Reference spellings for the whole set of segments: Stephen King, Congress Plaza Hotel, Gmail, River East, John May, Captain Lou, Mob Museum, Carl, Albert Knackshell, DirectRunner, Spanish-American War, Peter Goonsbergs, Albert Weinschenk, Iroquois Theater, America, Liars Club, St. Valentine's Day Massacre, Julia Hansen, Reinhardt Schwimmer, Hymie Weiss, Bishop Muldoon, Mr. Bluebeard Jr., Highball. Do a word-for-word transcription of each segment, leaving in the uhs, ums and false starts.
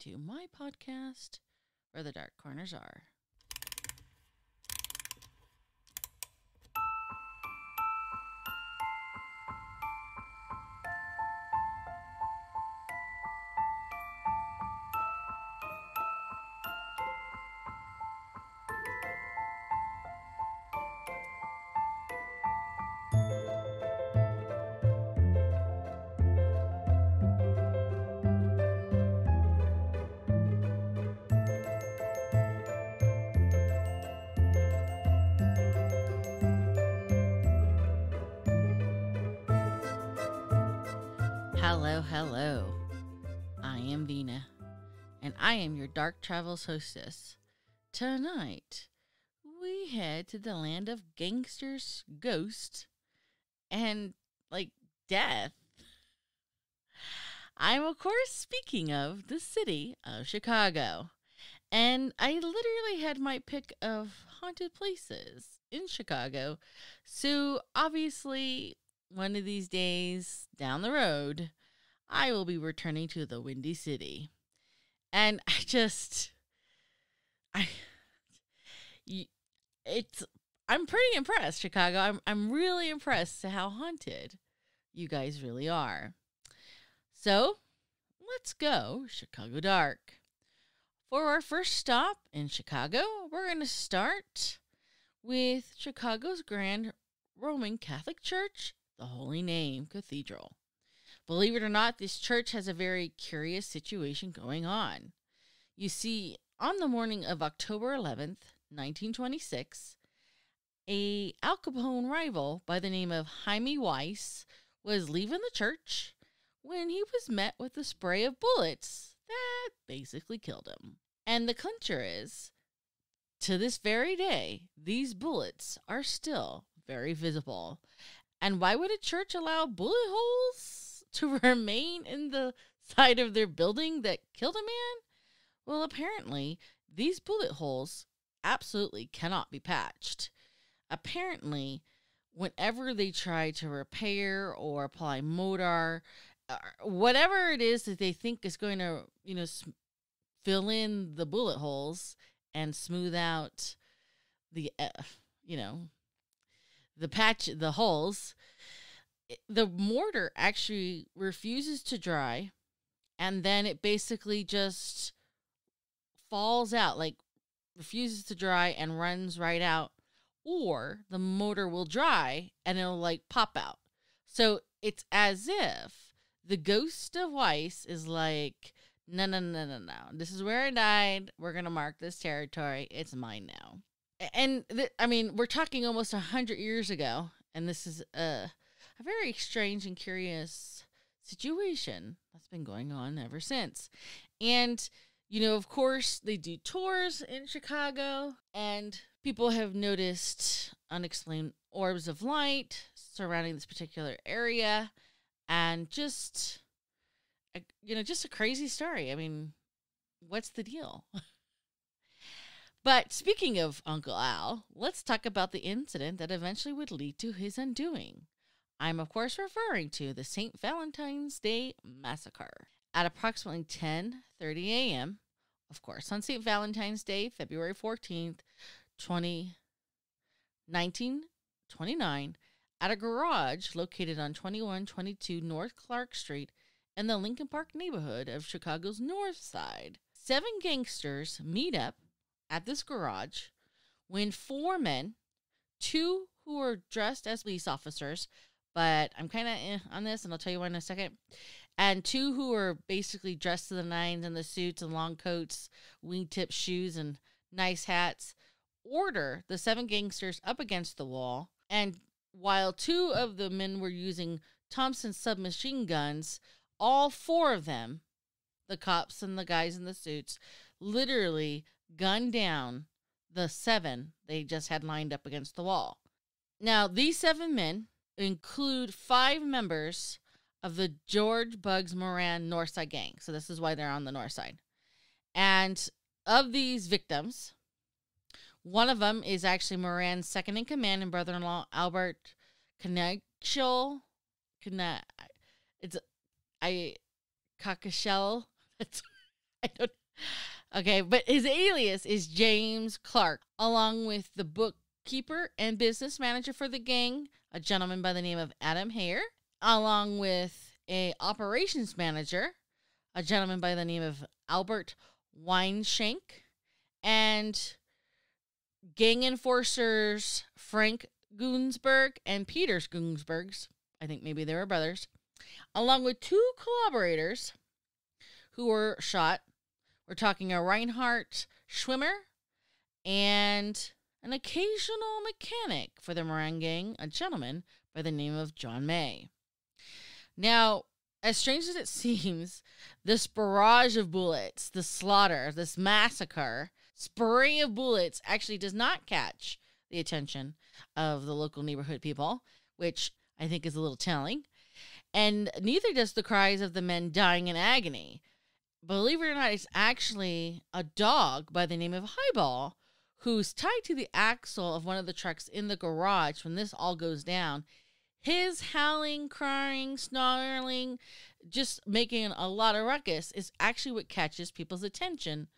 to my podcast, Where the Dark Corners Are. Hello, hello. I am Vina, and I am your Dark Travels hostess. Tonight, we head to the land of gangsters, ghosts, and, like, death. I'm, of course, speaking of the city of Chicago, and I literally had my pick of haunted places in Chicago, so obviously, one of these days, down the road, I will be returning to the Windy City. And I just, I, it's, I'm pretty impressed, Chicago. I'm, I'm really impressed to how haunted you guys really are. So, let's go Chicago Dark. For our first stop in Chicago, we're going to start with Chicago's Grand Roman Catholic Church, the Holy Name Cathedral. Believe it or not, this church has a very curious situation going on. You see, on the morning of October eleventh, nineteen twenty-six, a Al Capone rival by the name of Hymie Weiss was leaving the church when he was met with a spray of bullets that basically killed him. And the clincher is, to this very day, these bullets are still very visible. And why would a church allow bullet holes to remain in the side of their building that killed a man? Well, apparently, these bullet holes absolutely cannot be patched. Apparently, whenever they try to repair or apply mortar, uh, whatever it is that they think is going to, you know, fill in the bullet holes and smooth out the, uh, you know, the patch, the holes, the mortar actually refuses to dry, and then it basically just falls out, like refuses to dry and runs right out, or the mortar will dry and it'll like pop out. So it's as if the ghost of Weiss is like, no, no, no, no, no. This is where I died. We're going to mark this territory. It's mine now. And th- I mean, we're talking almost a hundred years ago, and this is a, uh, A very strange and curious situation that's been going on ever since. And, you know, of course, they do tours in Chicago, and people have noticed unexplained orbs of light surrounding this particular area, and just, a, you know, just a crazy story. I mean, what's the deal? But speaking of Uncle Al, let's talk about the incident that eventually would lead to his undoing. I'm, of course, referring to the Saint Valentine's Day Massacre. At approximately ten thirty a m, of course, on Saint Valentine's Day, February fourteenth, nineteen twenty-nine, at a garage located on twenty-one twenty-two North Clark Street in the Lincoln Park neighborhood of Chicago's North Side, seven gangsters meet up at this garage when four men, two who are dressed as police officers, but I'm kind of eh on this, and I'll tell you why in a second. And two who are basically dressed to the nines in the suits and long coats, wingtip shoes, and nice hats, order the seven gangsters up against the wall. And while two of the men were using Thompson submachine guns, all four of them, the cops and the guys in the suits, literally gunned down the seven they just had lined up against the wall. Now, these seven men include five members of the George Bugs Moran Northside gang. So this is why they're on the Northside. And of these victims, one of them is actually Moran's second-in-command and brother-in-law, Albert Knackshell. It's I Cockashell. That's I don't. Okay, but his alias is James Clark, along with the bookkeeper and business manager for the gang, a gentleman by the name of Adam Heyer, along with a operations manager, a gentleman by the name of Albert Weinschenk, and gang enforcers Frank Gusenberg and Peter Goonsbergs. I think maybe they were brothers, along with two collaborators who were shot. We're talking a Reinhardt Schwimmer and an occasional mechanic for the Moran gang, a gentleman by the name of John May. Now, as strange as it seems, this barrage of bullets, the slaughter, this massacre, spray of bullets actually does not catch the attention of the local neighborhood people, which I think is a little telling. And neither does the cries of the men dying in agony. Believe it or not, it's actually a dog by the name of Highball who's tied to the axle of one of the trucks in the garage when this all goes down. His howling, crying, snarling, just making a lot of ruckus is actually what catches people's attention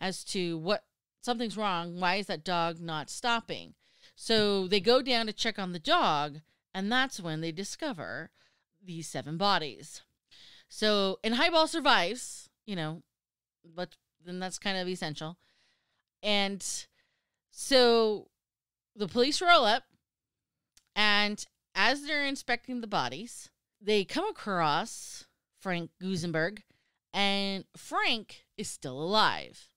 as to what something's wrong. Why is that dog not stopping? So they go down to check on the dog, and that's when they discover these seven bodies. So, and Highball survives, you know, but then that's kind of essential. And so the police roll up, and as they're inspecting the bodies, they come across Frank Gusenberg, and Frank is still alive.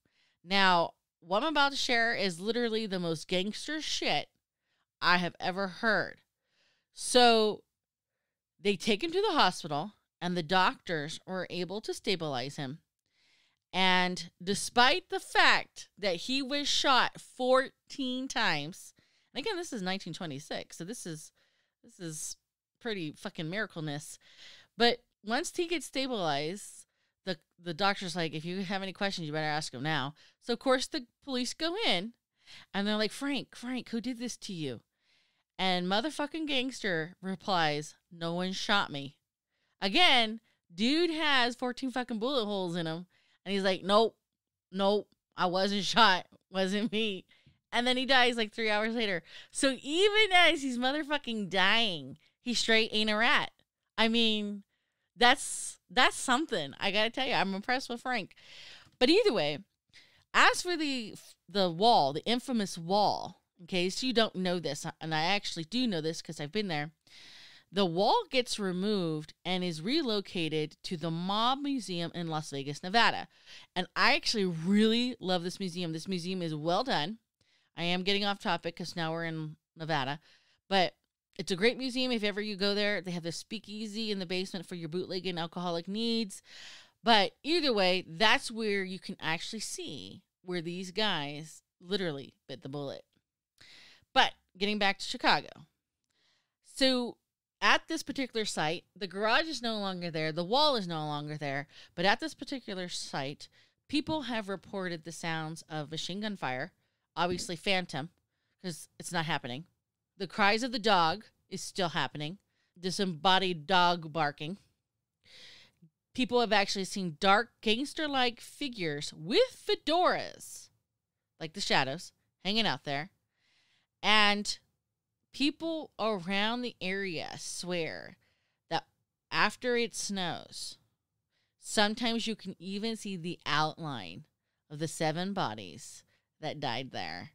Now, what I'm about to share is literally the most gangster shit I have ever heard. So they take him to the hospital, and the doctors were able to stabilize him. And despite the fact that he was shot fourteen times, and again, this is nineteen twenty-six, so this is this is pretty fucking miracleness. But once he gets stabilized, the the doctor's like, if you have any questions, you better ask him now. So of course the police go in, and they're like, Frank, Frank, who did this to you? And motherfucking gangster replies, no one shot me. Again, dude has fourteen fucking bullet holes in him. And he's like, nope, nope, I wasn't shot. Wasn't me. And then he dies like three hours later. So even as he's motherfucking dying, he straight ain't a rat. I mean, that's, that's something. I got to tell you, I'm impressed with Frank. But either way, as for the, the wall, the infamous wall, in case you don't know this, and I actually do know this because I've been there, the wall gets removed and is relocated to the Mob Museum in Las Vegas, Nevada. And I actually really love this museum. This museum is well done. I am getting off topic because now we're in Nevada. But it's a great museum if ever you go there. They have the speakeasy in the basement for your bootleg and alcoholic needs. But either way, that's where you can actually see where these guys literally bit the bullet. But getting back to Chicago. So at this particular site, the garage is no longer there. The wall is no longer there. But at this particular site, people have reported the sounds of machine gun fire, obviously phantom, because it's not happening. The cries of the dog is still happening. Disembodied dog barking. People have actually seen dark gangster-like figures with fedoras, like the shadows, hanging out there. And people around the area swear that after it snows, sometimes you can even see the outline of the seven bodies that died there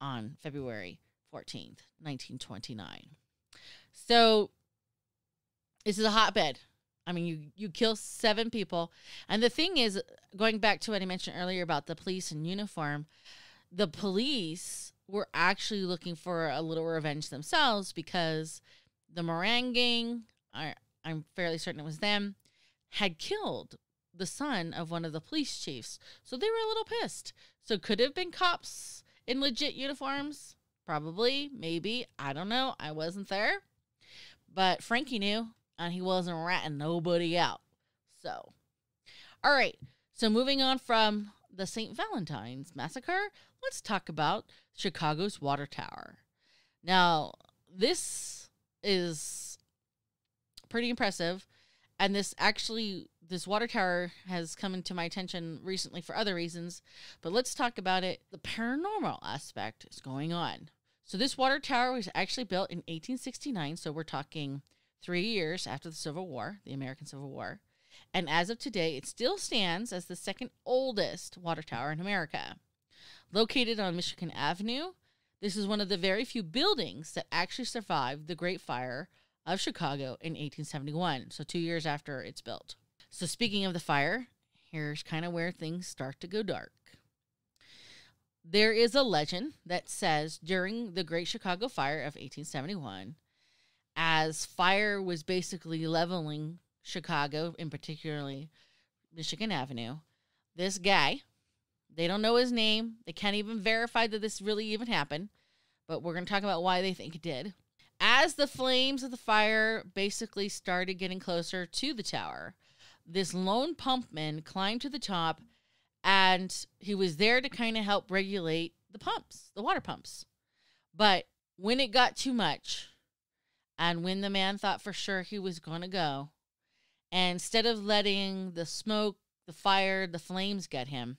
on February fourteenth, nineteen twenty-nine. So this is a hotbed. I mean, you, you kill seven people. And the thing is, going back to what I mentioned earlier about the police in uniform, the police were actually looking for a little revenge themselves because the Moran gang, I, I'm fairly certain it was them, had killed the son of one of the police chiefs. So they were a little pissed. So could have been cops in legit uniforms. Probably, maybe, I don't know. I wasn't there. But Frankie knew, and he wasn't ratting nobody out. So, all right. So moving on from the Saint Valentine's Massacre, let's talk about Chicago's water tower. Now, this is pretty impressive, and this actually, this water tower has come into my attention recently for other reasons, but let's talk about it. The paranormal aspect is going on. So this water tower was actually built in eighteen sixty-nine, so we're talking three years after the Civil War, the American Civil War. And as of today, it still stands as the second oldest water tower in America. Located on Michigan Avenue, this is one of the very few buildings that actually survived the Great Fire of Chicago in eighteen seventy-one, so two years after it's built. So speaking of the fire, here's kind of where things start to go dark. There is a legend that says during the Great Chicago Fire of eighteen seventy-one, as fire was basically leveling Chicago, and particularly Michigan Avenue, this guy, they don't know his name, they can't even verify that this really even happened, but we're going to talk about why they think it did. As the flames of the fire basically started getting closer to the tower, this lone pumpman climbed to the top, and he was there to kind of help regulate the pumps, the water pumps. But when it got too much, and when the man thought for sure he was going to go, and instead of letting the smoke, the fire, the flames get him,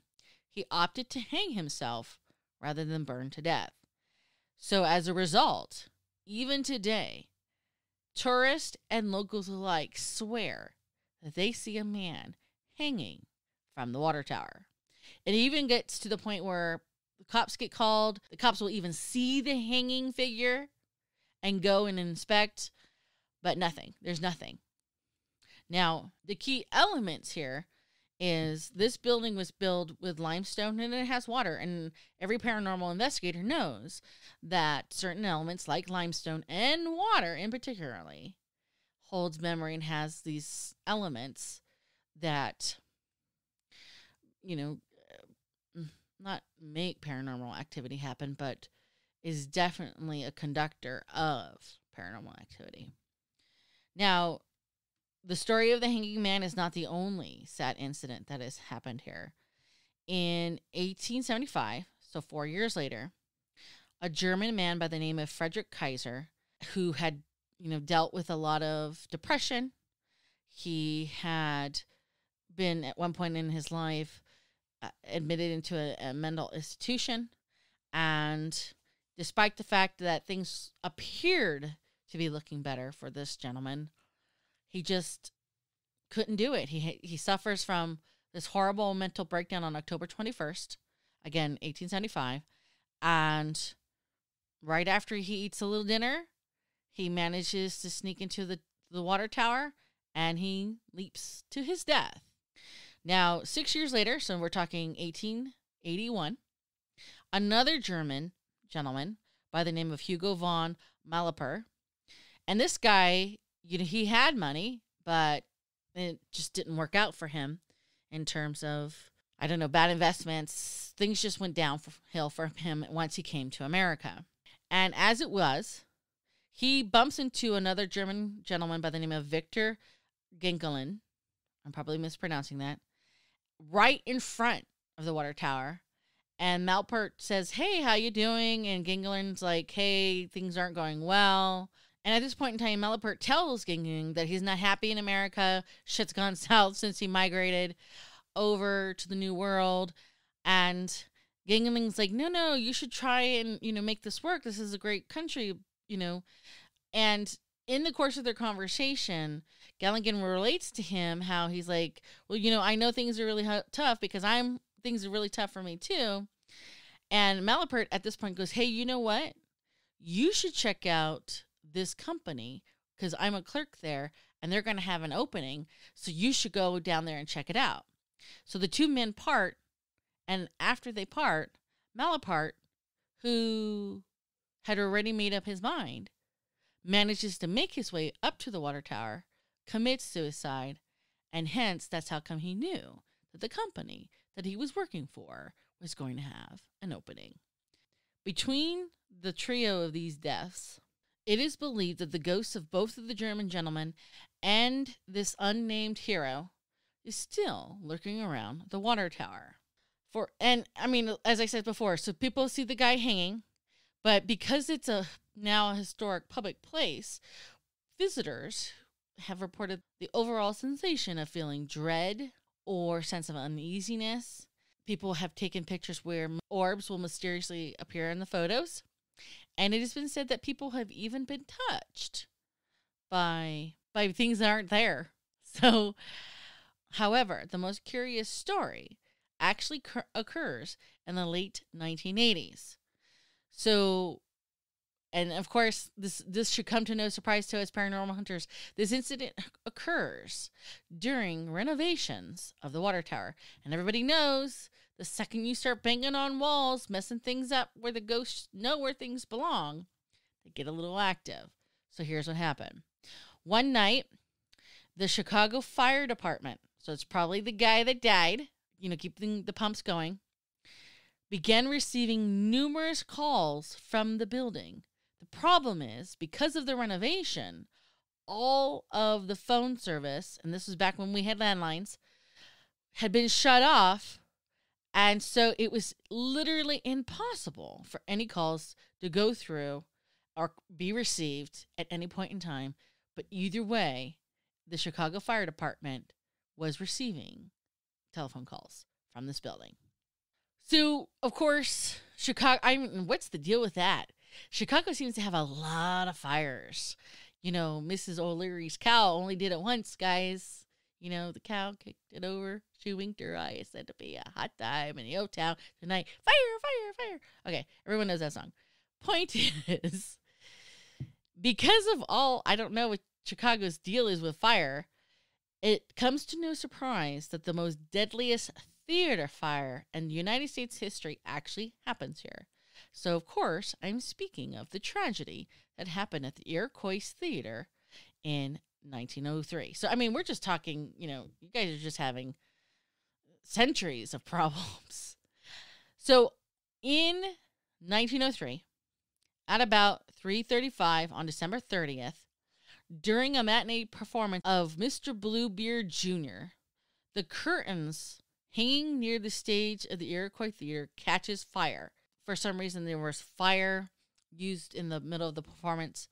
he opted to hang himself rather than burn to death. So as a result, even today, tourists and locals alike swear that they see a man hanging from the water tower. It even gets to the point where the cops get called. The cops will even see the hanging figure and go and inspect, but nothing. There's nothing. Now, the key elements here is this building was built with limestone and it has water. And every paranormal investigator knows that certain elements like limestone and water in particularly holds memory and has these elements that, you know, not make paranormal activity happen, but is definitely a conductor of paranormal activity. Now, the story of the hanging man is not the only sad incident that has happened here. In eighteen seventy-five, so four years later, a German man by the name of Friedrich Kaiser, who had, you know, dealt with a lot of depression. He had been at one point in his life uh, admitted into a, a mental institution. And despite the fact that things appeared to be looking better for this gentleman, he just couldn't do it. He he suffers from this horrible mental breakdown on October twenty-first, again, eighteen seventy-five. And right after he eats a little dinner, he manages to sneak into the, the water tower and he leaps to his death. Now, six years later, so we're talking eighteen eighty-one, another German gentleman by the name of Hugo von Malapert. And this guy, you know, he had money, but it just didn't work out for him in terms of, I don't know, bad investments. Things just went downhill for him once he came to America. And as it was, he bumps into another German gentleman by the name of Victor Gingelin. I'm probably mispronouncing that. Right in front of the water tower. And Malapert says, "Hey, how you doing?" And Gingelin's like, "Hey, things aren't going well." And at this point in time, Malapert tells Gingelin that he's not happy in America. Shit's gone south since he migrated over to the New World. And Gingelin's like, "No, no, you should try and, you know, make this work. This is a great country, you know." And in the course of their conversation, Gingelin relates to him how he's like, "Well, you know, I know things are really tough because I'm things are really tough for me too." And Malapert at this point goes, "Hey, you know what? You should check out this company because I'm a clerk there and they're going to have an opening. So you should go down there and check it out." So the two men part, and after they part, Malapert, who had already made up his mind, manages to make his way up to the water tower, commits suicide, and hence that's how come he knew that the company that he was working for was going to have an opening. Between the trio of these deaths, it is believed that the ghosts of both of the German gentlemen and this unnamed hero is still lurking around the water tower. For and I mean, as I said before, so people see the guy hanging, but because it's a now a historic public place, visitors have reported the overall sensation of feeling dread or sense of uneasiness. People have taken pictures where orbs will mysteriously appear in the photos. And it has been said that people have even been touched by, by things that aren't there. So, however, the most curious story actually occurs in the late nineteen eighties. So, and of course, this, this should come to no surprise to us paranormal hunters. This incident occurs during renovations of the water tower. And everybody knows the second you start banging on walls, messing things up where the ghosts know where things belong, they get a little active. So here's what happened. One night, the Chicago Fire Department, so it's probably the guy that died, you know, keeping the pumps going, began receiving numerous calls from the building. The problem is, because of the renovation, all of the phone service, and this was back when we had landlines, had been shut off, and so it was literally impossible for any calls to go through or be received at any point in time. But either way, the Chicago Fire Department was receiving telephone calls from this building. So, of course, Chicago, I mean, what's the deal with that? Chicago seems to have a lot of fires. You know, Missus O'Leary's cow only did it once, guys. You know, the cow kicked it over. She winked her eye. It's said to be a hot time in the old town tonight. Fire, fire, fire. Okay, everyone knows that song. Point is, because of all, I don't know what Chicago's deal is with fire, it comes to no surprise that the most deadliest theater fire in the United States history actually happens here. So, of course, I'm speaking of the tragedy that happened at the Iroquois Theater in nineteen oh three. So, I mean, we're just talking, you know, you guys are just having centuries of problems. So, in nineteen oh three, at about three thirty-five on December thirtieth, during a matinee performance of Mister Bluebeard Junior, the curtains hanging near the stage of the Iroquois Theater catches fire. For some reason, there was fire used in the middle of the performance.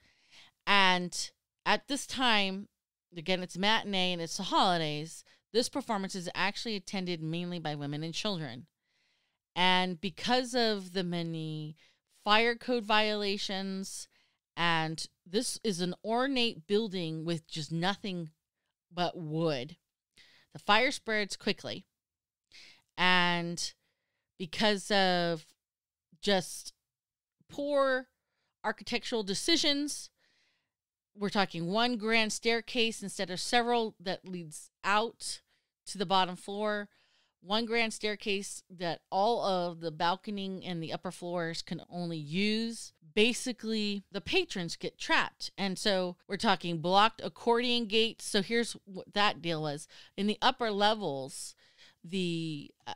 And at this time, again, it's matinee and it's the holidays, this performance is actually attended mainly by women and children. And because of the many fire code violations, and this is an ornate building with just nothing but wood, the fire spreads quickly. And because of just poor architectural decisions, we're talking one grand staircase instead of several that leads out to the bottom floor. One grand staircase that all of the balconing and the upper floors can only use. Basically, the patrons get trapped. And so we're talking blocked accordion gates. So here's what that deal was. In the upper levels, the uh,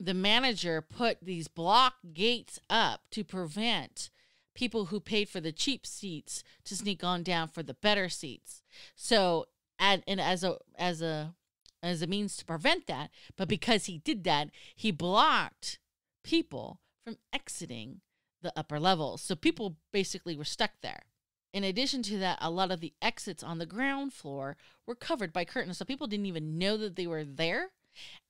the manager put these block gates up to prevent people who paid for the cheap seats to sneak on down for the better seats. So, and, and as a as a as a means to prevent that, but because he did that, he blocked people from exiting the upper levels. So people basically were stuck there. In addition to that, a lot of the exits on the ground floor were covered by curtains, so people didn't even know that they were there.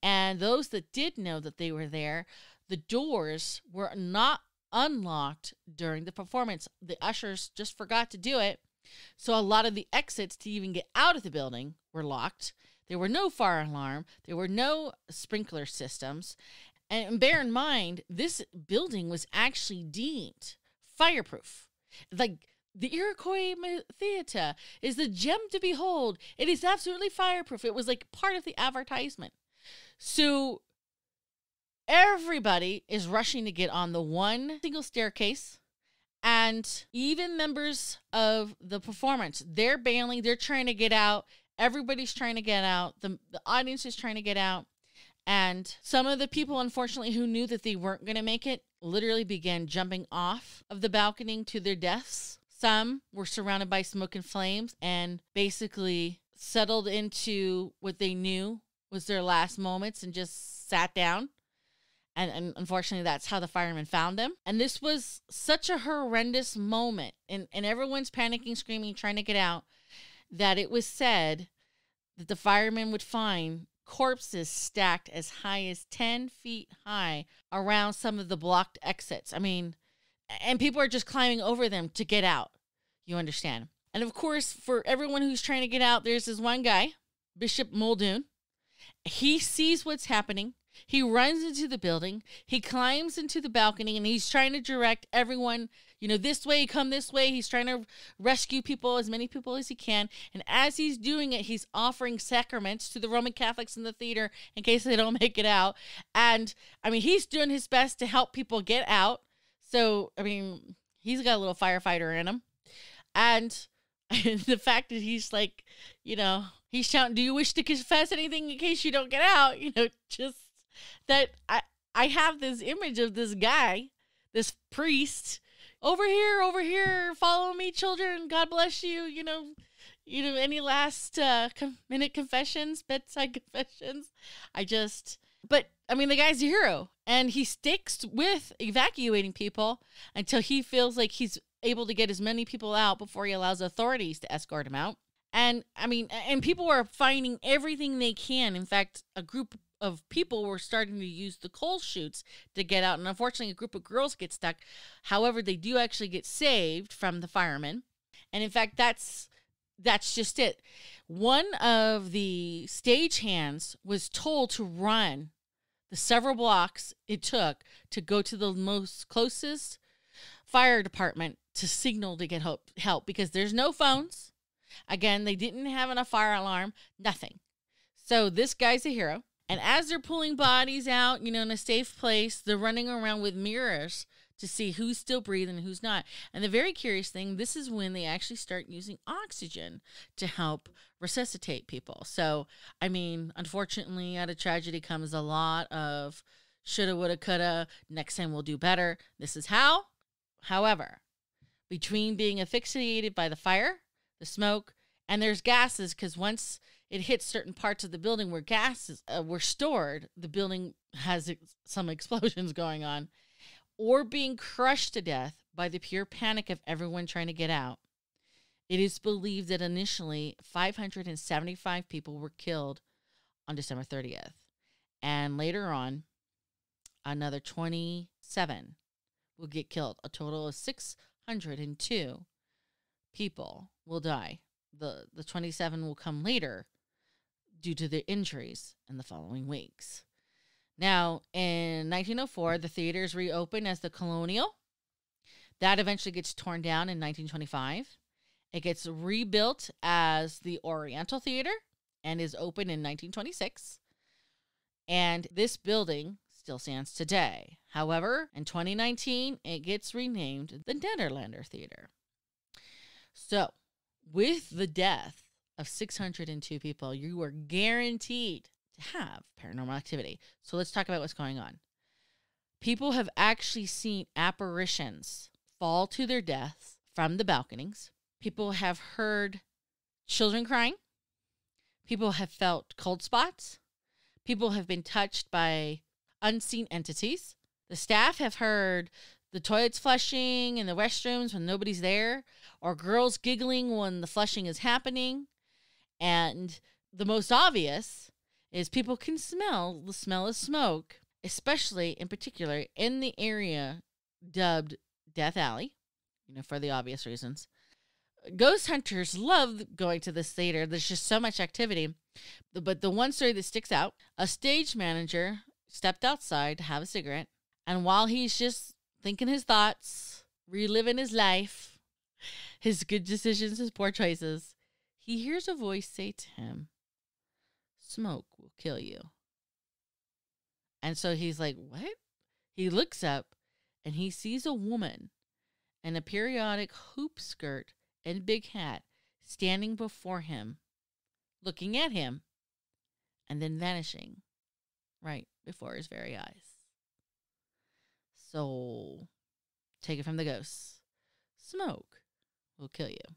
And those that did know that they were there, the doors were not unlocked during the performance. The ushers just forgot to do it. So a lot of the exits to even get out of the building were locked. There were no fire alarm. There were no sprinkler systems. And bear in mind, this building was actually deemed fireproof. Like, the Iroquois Theater is the gem to behold. It is absolutely fireproof. It was like part of the advertisement. So everybody is rushing to get on the one single staircase, and even members of the performance, they're bailing, they're trying to get out. Everybody's trying to get out. The, the audience is trying to get out. And some of the people, unfortunately, who knew that they weren't going to make it, literally began jumping off of the balcony to their deaths. Some were surrounded by smoke and flames and basically settled into what they knew was their last moments and just sat down. And, and unfortunately, that's how the firemen found them. And this was such a horrendous moment. And, and everyone's panicking, screaming, trying to get out, that it was said that the firemen would find corpses stacked as high as ten feet high around some of the blocked exits. I mean, and people are just climbing over them to get out. You understand? And of course, for everyone who's trying to get out, there's this one guy, Bishop Muldoon. He sees what's happening. He runs into the building. He climbs into the balcony, and he's trying to direct everyone, you know, this way, come this way. He's trying to rescue people, as many people as he can. And as he's doing it, he's offering sacraments to the Roman Catholics in the theater in case they don't make it out. And, I mean, he's doing his best to help people get out. So, I mean, he's got a little firefighter in him. And the fact that he's like, you know, he's shouting, do you wish to confess anything in case you don't get out? You know, just that I, I have this image of this guy, this priest, over here, over here, follow me, children, God bless you, you know, you know, any last uh, minute confessions, bedside confessions. I just, but I mean, the guy's a hero, and he sticks with evacuating people until he feels like he's able to get as many people out before he allows authorities to escort him out. And I mean, and people are finding everything they can. In fact, a group of people were starting to use the coal chutes to get out. And unfortunately, a group of girls get stuck. However, they do actually get saved from the firemen. And in fact, that's that's just it. One of the stagehands was told to run the several blocks it took to go to the most closest fire department to signal to get help, help because there's no phones. Again, they didn't have enough fire alarm, nothing. So this guy's a hero. And as they're pulling bodies out, you know, in a safe place, they're running around with mirrors to see who's still breathing and who's not. And the very curious thing, this is when they actually start using oxygen to help resuscitate people. So, I mean, unfortunately, out of tragedy comes a lot of shoulda, woulda, coulda, next time we'll do better. This is how. However, between being asphyxiated by the fire, the smoke, and there's gases, because once it hits certain parts of the building where gases uh, were stored, the building has ex some explosions going on, or being crushed to death by the pure panic of everyone trying to get out. It is believed that initially five hundred seventy-five people were killed on December thirtieth, and later on, another twenty-seven will get killed. A total of six hundred two people will die. The, the twenty-seven will come later due to the injuries in the following weeks. Now, in nineteen oh four, the theaters reopened as the Colonial. That eventually gets torn down in nineteen twenty-five. It gets rebuilt as the Oriental Theater and is open in nineteen twenty-six. And this building still stands today. However, in twenty nineteen, it gets renamed the Nederlander Theater. So, with the death of six hundred two people, you are guaranteed to have paranormal activity. So let's talk about what's going on. People have actually seen apparitions fall to their deaths from the balconies. People have heard children crying. People have felt cold spots. People have been touched by unseen entities. The staff have heard the toilets flushing in the restrooms when nobody's there, or girls giggling when the flushing is happening. And the most obvious is people can smell the smell of smoke, especially in particular in the area dubbed Death Alley, you know, for the obvious reasons. Ghost hunters love going to this theater. There's just so much activity. But the one story that sticks out, a stage manager stepped outside to have a cigarette, and while he's just thinking his thoughts, reliving his life, his good decisions, his poor choices, he hears a voice say to him, "Smoke will kill you." And so he's like, what? He looks up and he sees a woman in a periodic hoop skirt and big hat standing before him, looking at him, and then vanishing right before his very eyes. So, take it from the ghosts. Smoke will kill you.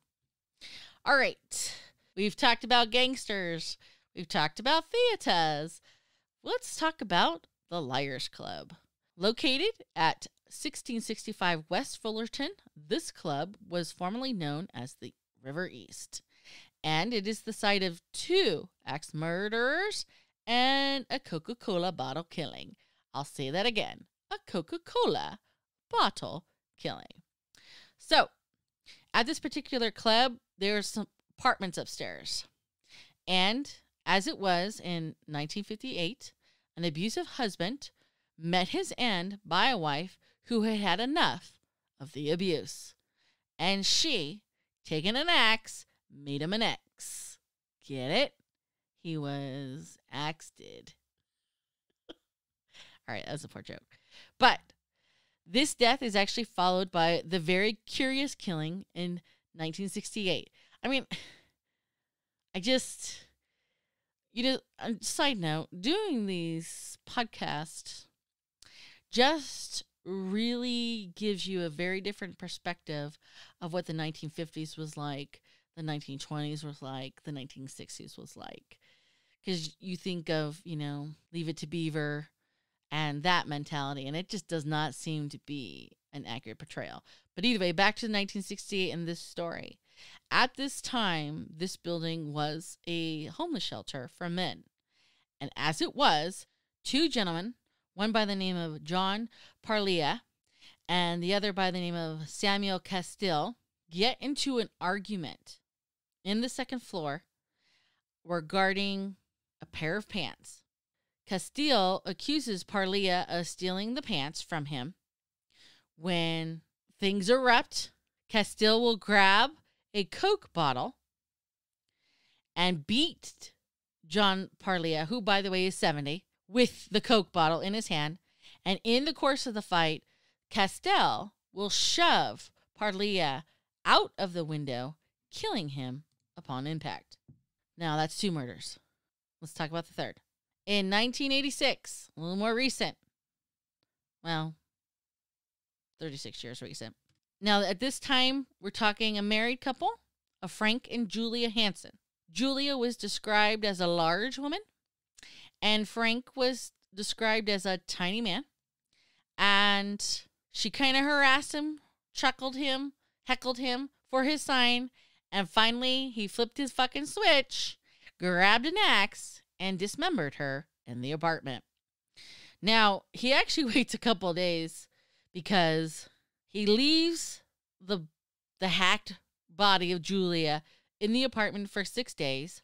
All right. We've talked about gangsters. We've talked about theaters. Let's talk about the Liars Club. Located at sixteen sixty-five West Fullerton, this club was formerly known as the River East and it is the site of two axe murders and a Coca-Cola bottle killing. I'll say that again, a Coca-Cola bottle killing. So, at this particular club, there's some apartments upstairs. And as it was in nineteen fifty-eight, an abusive husband met his end by a wife who had had enough of the abuse. And she, taking an axe, made him an ex. Get it? He was axed. All right, that was a poor joke. But this death is actually followed by the very curious killing in nineteen sixty-eight. I mean, I just, you know, side note, doing these podcasts just really gives you a very different perspective of what the nineteen fifties was like, the nineteen twenties was like, the nineteen sixties was like. Because you think of, you know, Leave It to Beaver and that mentality, and it just does not seem to be an accurate portrayal. But either way, back to nineteen sixty-eight and this story. At this time, this building was a homeless shelter for men. And as it was, two gentlemen, one by the name of John Parlia and the other by the name of Samuel Castile, get into an argument in the second floor regarding a pair of pants. Castile accuses Parlia of stealing the pants from him. When things erupt, Castile will grab a Coke bottle and beat John Parlia, who, by the way, is seventy, with the Coke bottle in his hand. And in the course of the fight, Castile will shove Parlia out of the window, killing him upon impact. Now, that's two murders. Let's talk about the third. In nineteen eighty-six, a little more recent. Well, thirty-six years recent. Now, at this time, we're talking a married couple of Frank and Julia Hansen. Julia was described as a large woman, and Frank was described as a tiny man. And she kind of harassed him, chuckled him, heckled him for his sign. And finally, he flipped his fucking switch, grabbed an axe, and dismembered her in the apartment. Now, he actually waits a couple days because he leaves the the hacked body of Julia in the apartment for six days,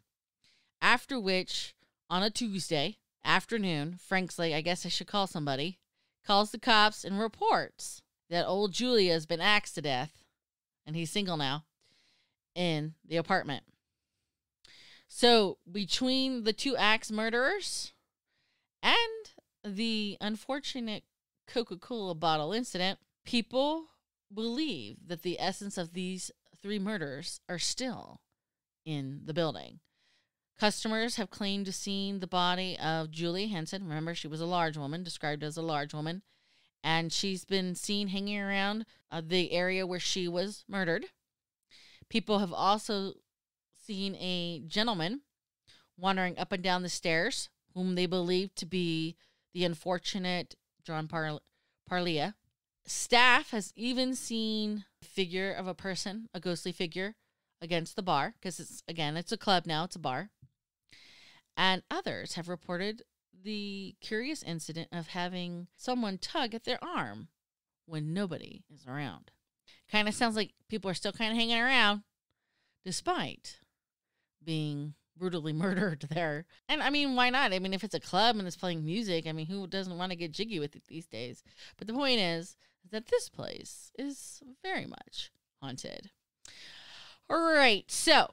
after which, on a Tuesday afternoon, Frank's like, I guess I should call somebody, calls the cops and reports that old Julia has been axed to death, and he's single now, in the apartment. So between the two axe murderers and the unfortunate Coca-Cola bottle incident, people believe that the essence of these three murders are still in the building. Customers have claimed to have seen the body of Julia Hansen. Remember, she was a large woman, described as a large woman. And she's been seen hanging around uh, the area where she was murdered. People have also seen a gentleman wandering up and down the stairs, whom they believe to be the unfortunate John Par- Parlia. Staff has even seen a figure of a person, a ghostly figure, against the bar, because it's, again, it's a club now, it's a bar. And others have reported the curious incident of having someone tug at their arm when nobody is around. Kind of sounds like people are still kind of hanging around, despite being brutally murdered there. And I mean, why not? I mean, if it's a club and it's playing music, I mean, who doesn't want to get jiggy with it these days? But the point is that this place is very much haunted. All right, so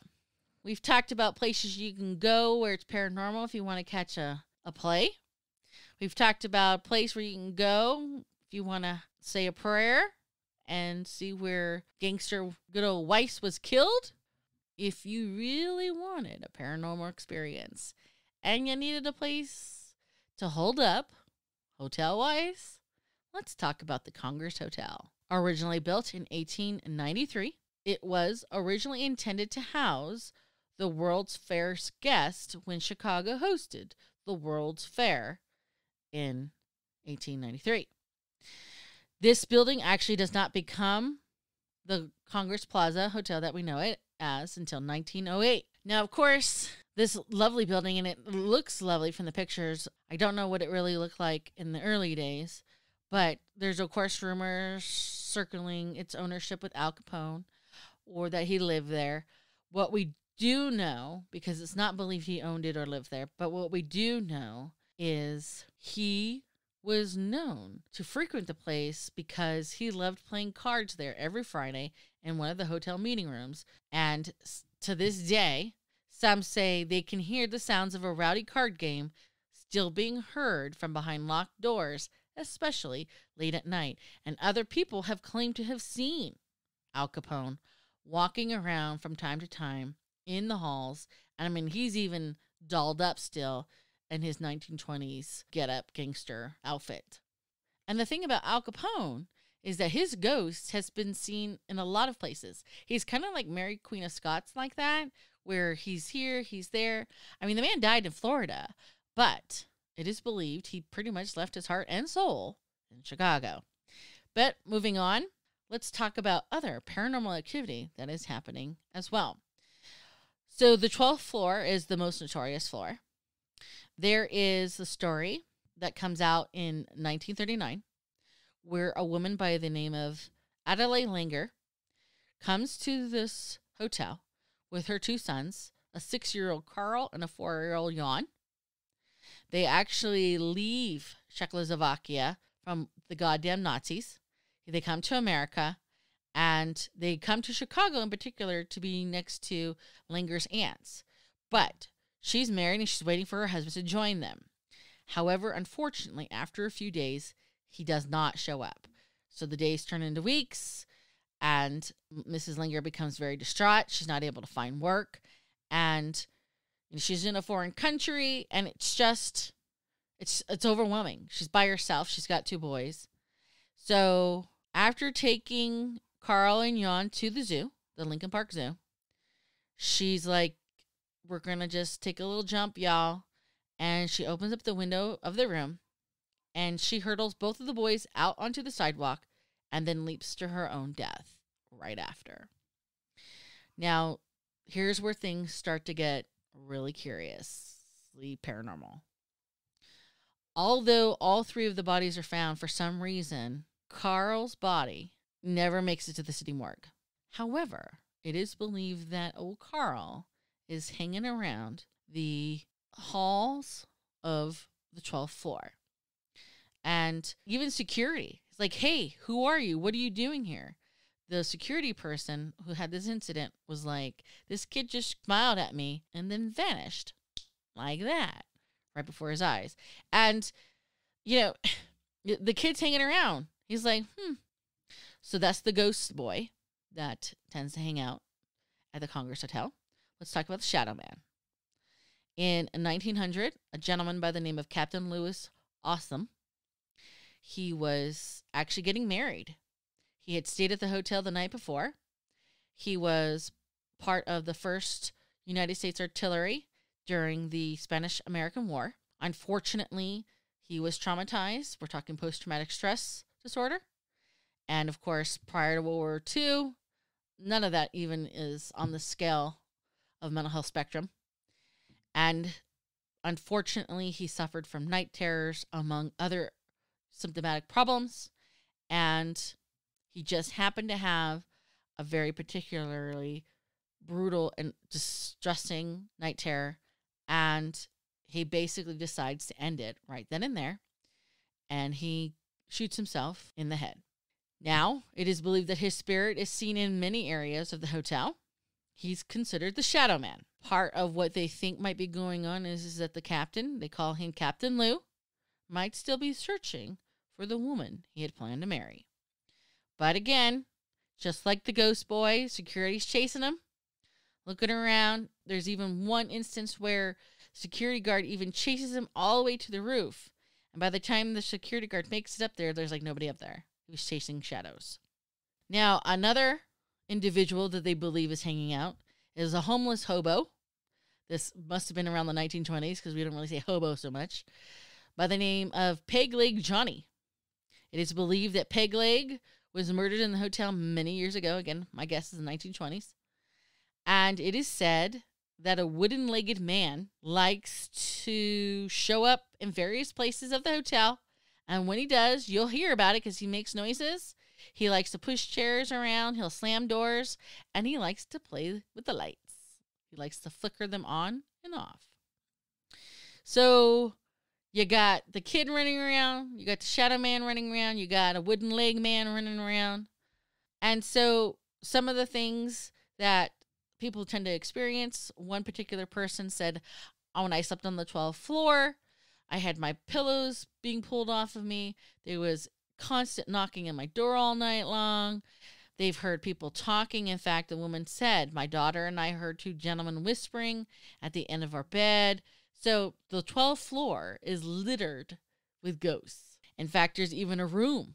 we've talked about places you can go where it's paranormal if you want to catch a, a play. We've talked about a place where you can go if you want to say a prayer and see where gangster good old Weiss was killed. If you really wanted a paranormal experience and you needed a place to hold up, hotel-wise, let's talk about the Congress Hotel. Originally built in eighteen ninety-three, it was originally intended to house the World's Fair's guests when Chicago hosted the World's Fair in eighteen ninety-three. This building actually does not become the Congress Plaza Hotel that we know it as until nineteen oh eight. Now, of course, this lovely building, and it looks lovely from the pictures. I don't know what it really looked like in the early days, but there's, of course, rumors circling its ownership with Al Capone or that he lived there. What we do know, because it's not believed he owned it or lived there, but what we do know is he was known to frequent the place because he loved playing cards there every Friday in one of the hotel meeting rooms. And to this day, some say they can hear the sounds of a rowdy card game still being heard from behind locked doors, especially late at night. And other people have claimed to have seen Al Capone walking around from time to time in the halls. And I mean, he's even dolled up still in his nineteen twenties get-up gangster outfit. And the thing about Al Capone is that his ghost has been seen in a lot of places. He's kind of like Mary Queen of Scots like that, where he's here, he's there. I mean, the man died in Florida, but it is believed he pretty much left his heart and soul in Chicago. But moving on, let's talk about other paranormal activity that is happening as well. So the twelfth floor is the most notorious floor. There is the story that comes out in nineteen thirty-nine where a woman by the name of Adelaide Langer comes to this hotel with her two sons, a six-year-old Carl and a four-year-old Jan. They actually leave Czechoslovakia from the goddamn Nazis. They come to America, and they come to Chicago in particular to be next to Langer's aunts. But she's married and she's waiting for her husband to join them. However, unfortunately, after a few days, he does not show up. So the days turn into weeks, and Missus Langer becomes very distraught. She's not able to find work, and she's in a foreign country, and it's just, it's, it's overwhelming. She's by herself. She's got two boys. So after taking Carl and Jan to the zoo, the Lincoln Park Zoo, she's like, we're going to just take a little jump, y'all. And she opens up the window of the room, and she hurdles both of the boys out onto the sidewalk and then leaps to her own death right after. Now, here's where things start to get really curiously paranormal. Although all three of the bodies are found, for some reason, Carl's body never makes it to the city morgue. However, it is believed that old Carl is hanging around the halls of the twelfth floor. And even security is like, hey, who are you? What are you doing here? The security person who had this incident was like, this kid just smiled at me and then vanished like that, right before his eyes. And, you know, the kid's hanging around. He's like, hmm. So that's the ghost boy that tends to hang out at the Congress Hotel. Let's talk about the Shadow Man. In nineteen hundred, a gentleman by the name of Captain Louis Awesome, he was actually getting married. He had stayed at the hotel the night before. He was part of the first United States Artillery during the Spanish-American War. Unfortunately, he was traumatized. We're talking post-traumatic stress disorder. And, of course, prior to World War Two, none of that even is on the scale of mental health spectrum. And, unfortunately, he suffered from night terrors, among other symptomatic problems. And he just happened to have a very particularly brutal and distressing night terror. And he basically decides to end it right then and there. And he shoots himself in the head. Now, it is believed that his spirit is seen in many areas of the hotel. He's considered the Shadow Man. Part of what they think might be going on is, is that the captain, they call him Captain Lou, might still be searching for the woman he had planned to marry. But again, just like the ghost boy, security's chasing him, looking around. There's even one instance where security guard even chases him all the way to the roof. And by the time the security guard makes it up there, there's like nobody up there. He was chasing shadows. Now, another individual that they believe is hanging out is a homeless hobo. This must have been around the nineteen twenties because we don't really say hobo so much. By the name of Peg Leg Johnny. It is believed that Peg Leg was murdered in the hotel many years ago. Again, my guess is the nineteen twenties. And it is said that a wooden-legged man likes to show up in various places of the hotel. And when he does, you'll hear about it because he makes noises. He likes to push chairs around. He'll slam doors. And he likes to play with the lights. He likes to flicker them on and off. So you got the kid running around. You got the shadow man running around. You got a wooden leg man running around. And so some of the things that people tend to experience. One particular person said, oh, when I slept on the twelfth floor, I had my pillows being pulled off of me. There was constant knocking on my door all night long. They've heard people talking. In fact, the woman said, my daughter and I heard two gentlemen whispering at the end of our bed. So the twelfth floor is littered with ghosts. In fact, there's even a room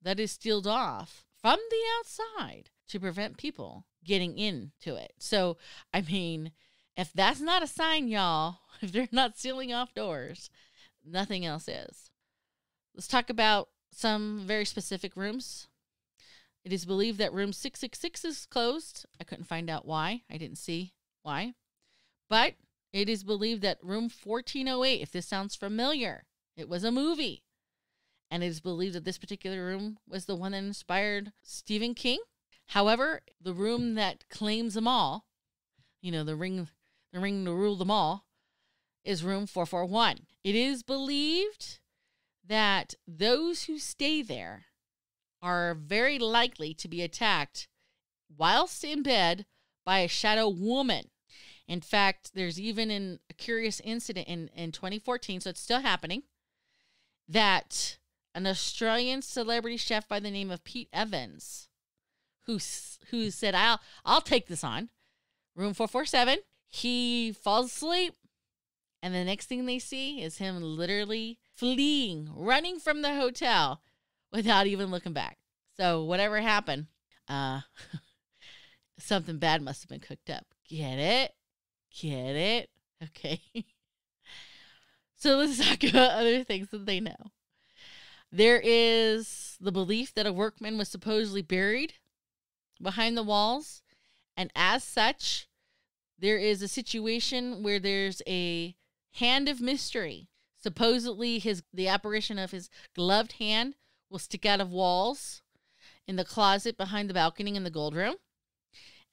that is sealed off from the outside to prevent people getting into it. So, I mean, if that's not a sign, y'all, if they're not sealing off doors, nothing else is. Let's talk about some very specific rooms. It is believed that room six six six is closed. I couldn't find out why. I didn't see why. But it is believed that room fourteen oh eight, if this sounds familiar, it was a movie. And it is believed that this particular room was the one that inspired Stephen King. However, the room that claims them all, you know, the ring, the ring to rule them all, is room four four one. It is believed that those who stay there are very likely to be attacked whilst in bed by a shadow woman. In fact, there's even an, a curious incident in, in twenty fourteen, so it's still happening, that an Australian celebrity chef by the name of Pete Evans, Who, who said, I'll, I'll take this on. Room four four seven. He falls asleep. And the next thing they see is him literally fleeing, running from the hotel without even looking back. So whatever happened, uh, something bad must have been cooked up. Get it? Get it? Okay. So let's talk about other things that they know. There is the belief that a workman was supposedly buried behind the walls, and as such, there is a situation where there's a hand of mystery. Supposedly, his the apparition of his gloved hand will stick out of walls in the closet behind the balcony in the gold room.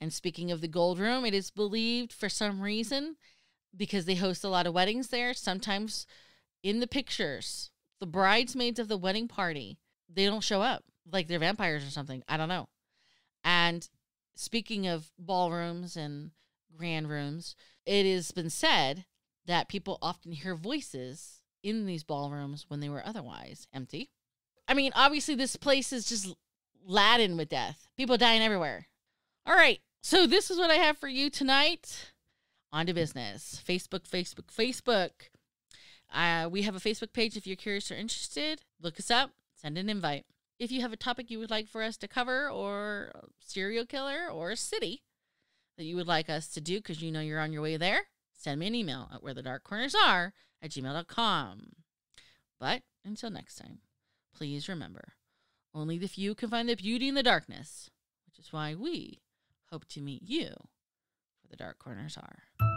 And speaking of the gold room, it is believed for some reason, because they host a lot of weddings there, sometimes in the pictures, the bridesmaids of the wedding party, they don't show up, like they're vampires or something. I don't know. And speaking of ballrooms and grand rooms, it has been said that people often hear voices in these ballrooms when they were otherwise empty. I mean, obviously this place is just laden with death. People dying everywhere. All right. So this is what I have for you tonight. On to business. Facebook, Facebook, Facebook. Uh, we have a Facebook page. If you're curious or interested, look us up. Send an invite. If you have a topic you would like for us to cover, or a serial killer, or a city that you would like us to do because you know you're on your way there, send me an email at where the dark corners are at gmail dot com. But until next time, please remember, only the few can find the beauty in the darkness, which is why we hope to meet you where the dark corners are.